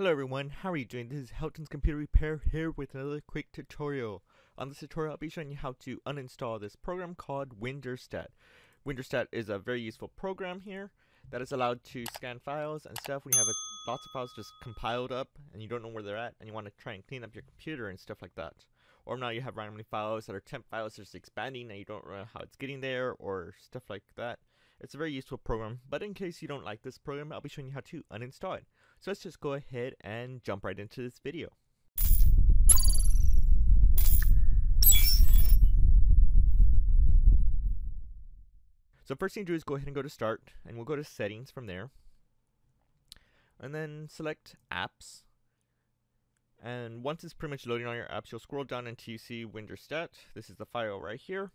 Hello everyone, how are you doing? This is Helton's Computer Repair here with another quick tutorial. On this tutorial I'll be showing you how to uninstall this program called WinDirStat. WinDirStat is a very useful program here that is allowed to scan files and stuff. We have lots of files just compiled up and you don't know where they're at and you want to try and clean up your computer and stuff like that. Or now you have randomly files that are temp files just expanding and you don't know how it's getting there or stuff like that. It's a very useful program, but in case you don't like this program, I'll be showing you how to uninstall it. So let's just go ahead and jump right into this video. So first thing to do is go ahead and go to Start, and we'll go to Settings from there. And then select Apps. And once it's pretty much loading all your apps, you'll scroll down until you see WinDirStat. This is the file right here.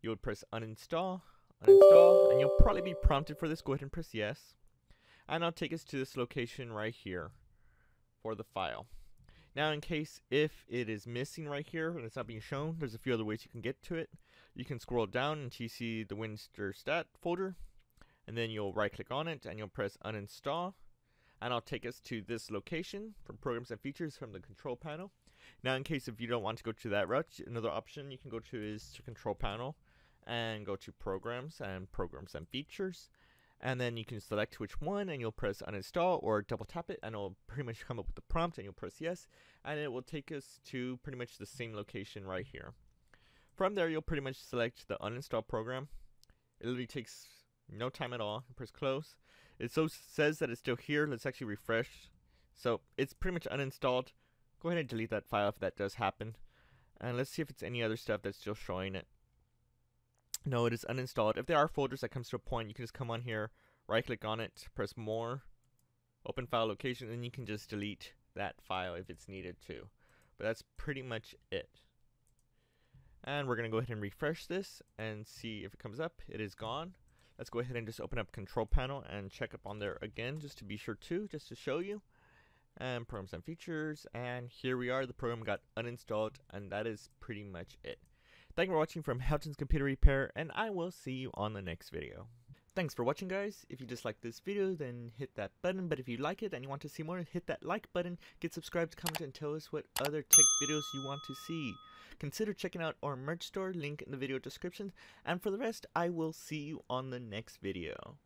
You would press Uninstall. Uninstall, and you'll probably be prompted for this. Go ahead and press yes, and I'll take us to this location right here for the file. Now, in case if it is missing right here and it's not being shown, there's a few other ways you can get to it. You can scroll down until you see the WinDirStat folder, and then you'll right click on it and you'll press uninstall, and I'll take us to this location from Programs and Features from the Control Panel. Now, in case if you don't want to go to that route, another option you can go to is to Control Panel and go to Programs and Features, and then you can select which one and you'll press uninstall or double tap it and it'll pretty much come up with the prompt and you'll press yes, and it will take us to pretty much the same location right here. From there you'll pretty much select the uninstall program. It literally takes no time at all. Press close. It so says that it's still here. Let's actually refresh. So it's pretty much uninstalled. Go ahead and delete that file if that does happen, and let's see if it's any other stuff that's still showing it. No, it is uninstalled. If there are folders that comes to a point, you can just come on here, right click on it, press more, open file location, and you can just delete that file if it's needed to. But that's pretty much it. And we're going to go ahead and refresh this and see if it comes up. It is gone. Let's go ahead and just open up Control Panel and check up on there again just to be sure too, just to show you. And Programs and Features, and here we are. The program got uninstalled, and that is pretty much it. Thank you for watching from Helton's Computer Repair, and I will see you on the next video. Thanks for watching, guys. If you disliked this video, then hit that button. But if you like it and you want to see more, hit that like button. Get subscribed, comment, and tell us what other tech videos you want to see. Consider checking out our merch store, link in the video description. And for the rest, I will see you on the next video.